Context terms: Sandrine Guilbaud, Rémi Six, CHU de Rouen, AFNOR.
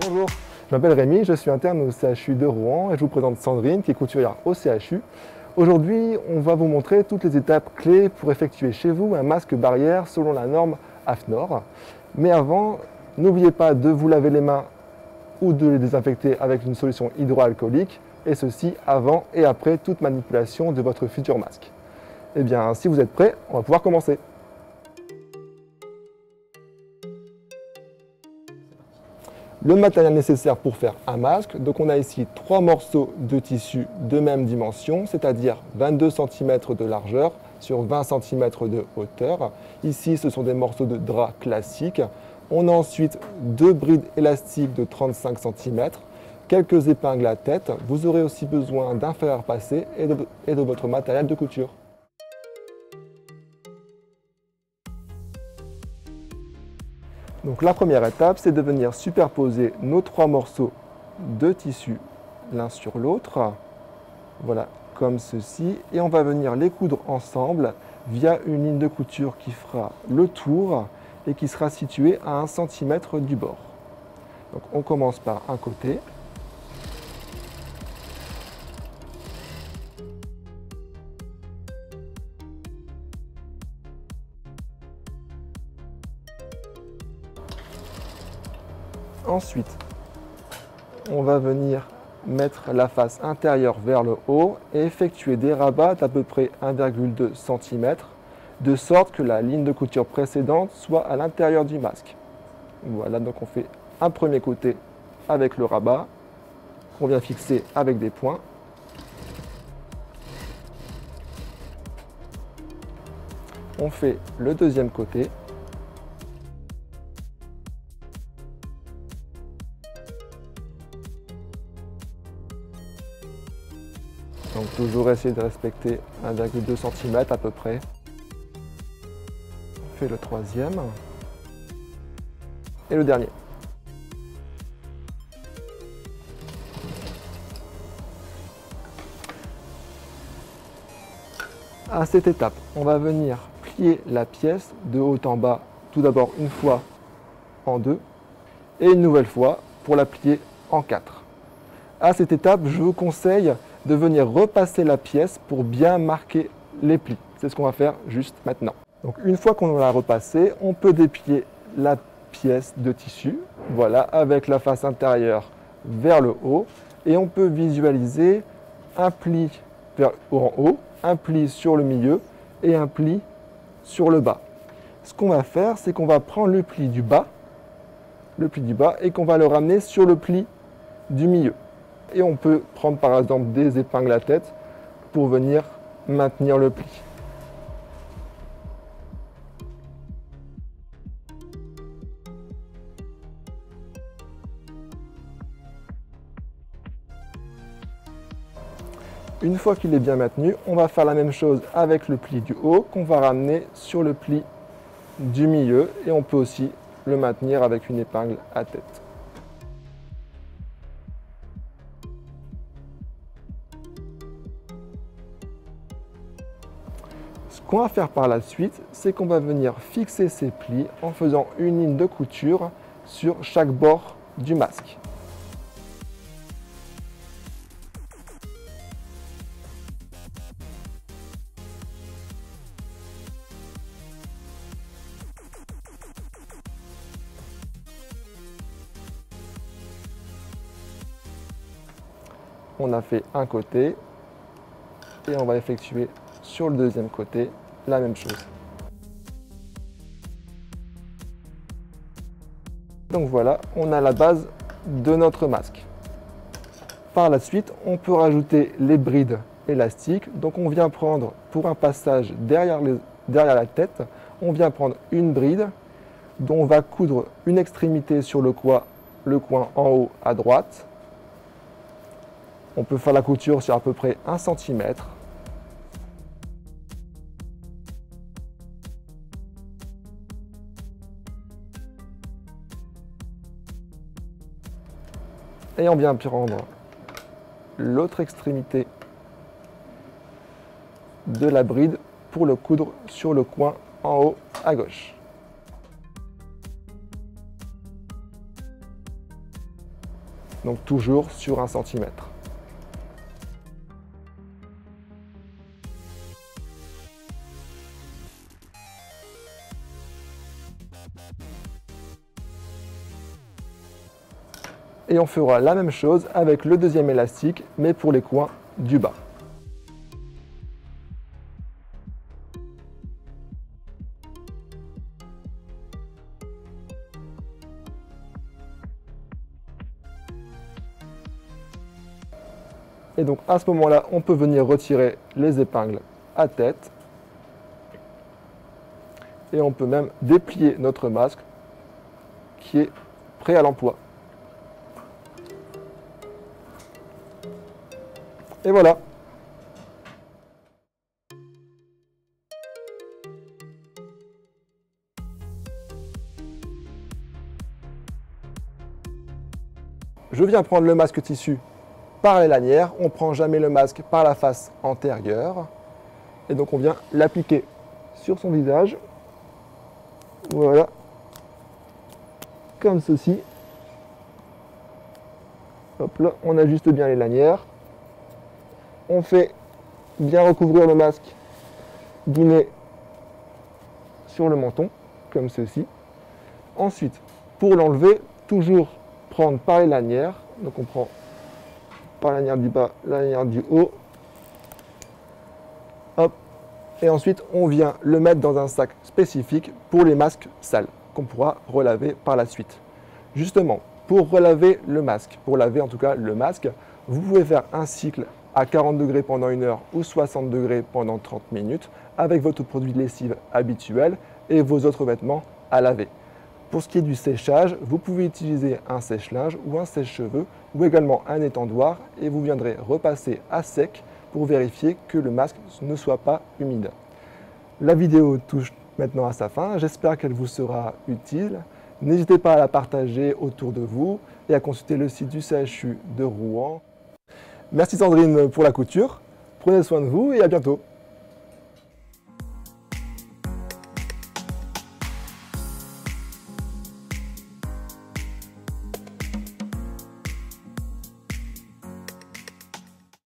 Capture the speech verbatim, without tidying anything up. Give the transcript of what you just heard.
Bonjour, je m'appelle Rémi, je suis interne au C H U de Rouen et je vous présente Sandrine qui est couturière au C H U. Aujourd'hui, on va vous montrer toutes les étapes clés pour effectuer chez vous un masque barrière selon la norme AFNOR. Mais avant, n'oubliez pas de vous laver les mains ou de les désinfecter avec une solution hydroalcoolique, et ceci avant et après toute manipulation de votre futur masque. Eh bien, si vous êtes prêts, on va pouvoir commencer. Le matériel nécessaire pour faire un masque, donc on a ici trois morceaux de tissu de même dimension, c'est-à-dire vingt-deux centimètres de largeur sur vingt centimètres de hauteur. Ici, ce sont des morceaux de drap classique. On a ensuite deux brides élastiques de trente-cinq centimètres, quelques épingles à tête. Vous aurez aussi besoin d'un fer à repasser et de, et de votre matériel de couture. Donc la première étape, c'est de venir superposer nos trois morceaux de tissu l'un sur l'autre, voilà, comme ceci, et on va venir les coudre ensemble via une ligne de couture qui fera le tour et qui sera située à un centimètre du bord. Donc on commence par un côté. Ensuite, on va venir mettre la face intérieure vers le haut et effectuer des rabats d'à peu près un virgule deux centimètres, de sorte que la ligne de couture précédente soit à l'intérieur du masque. Voilà, donc on fait un premier côté avec le rabat, qu'on vient fixer avec des points. On fait le deuxième côté. Donc toujours essayer de respecter un virgule deux centimètres à peu près. On fait le troisième et le dernier. À cette étape, on va venir plier la pièce de haut en bas, tout d'abord une fois en deux et une nouvelle fois pour la plier en quatre. À cette étape, je vous conseille de venir repasser la pièce pour bien marquer les plis. C'est ce qu'on va faire juste maintenant. Donc une fois qu'on l'a repassée, on peut déplier la pièce de tissu, voilà, avec la face intérieure vers le haut, et on peut visualiser un pli vers en haut, un pli sur le milieu et un pli sur le bas. Ce qu'on va faire, c'est qu'on va prendre le pli du bas, le pli du bas, et qu'on va le ramener sur le pli du milieu. Et on peut prendre par exemple des épingles à tête pour venir maintenir le pli. Une fois qu'il est bien maintenu, on va faire la même chose avec le pli du haut qu'on va ramener sur le pli du milieu, et on peut aussi le maintenir avec une épingle à tête. Ce qu'on va faire par la suite, c'est qu'on va venir fixer ces plis en faisant une ligne de couture sur chaque bord du masque. On a fait un côté et on va effectuer sur le deuxième côté la même chose. Donc voilà, on a la base de notre masque. Par la suite, on peut rajouter les brides élastiques. Donc on vient prendre pour un passage derrière, les, derrière la tête, on vient prendre une bride dont on va coudre une extrémité sur le coin, le coin en haut à droite. On peut faire la couture sur à peu près un centimètre. Et on vient prendre l'autre extrémité de la bride pour le coudre sur le coin en haut à gauche. donc toujours sur un centimètre. Et on fera la même chose avec le deuxième élastique, mais pour les coins du bas. Et donc à ce moment-là, on peut venir retirer les épingles à tête. Et on peut même déplier notre masque qui est prêt à l'emploi. Et voilà. Je viens prendre le masque tissu par les lanières, on ne prend jamais le masque par la face antérieure. Et donc on vient l'appliquer sur son visage. Voilà. Comme ceci. Hop là, on ajuste bien les lanières. On fait bien recouvrir le masque du nez sur le menton, comme ceci. Ensuite, pour l'enlever, toujours prendre par les lanières. Donc on prend par la lanière du bas, la lanière du haut. Hop. Et ensuite, on vient le mettre dans un sac spécifique pour les masques sales, qu'on pourra relaver par la suite. Justement, pour relaver le masque, pour laver en tout cas le masque, vous pouvez faire un cycle à quarante degrés pendant une heure ou soixante degrés pendant trente minutes avec votre produit de lessive habituel et vos autres vêtements à laver. Pour ce qui est du séchage, vous pouvez utiliser un sèche-linge ou un sèche-cheveux ou également un étendoir et vous viendrez repasser à sec pour vérifier que le masque ne soit pas humide. La vidéo touche maintenant à sa fin, j'espère qu'elle vous sera utile. N'hésitez pas à la partager autour de vous et à consulter le site du C H U de Rouen. Merci Sandrine pour la couture, prenez soin de vous et à bientôt.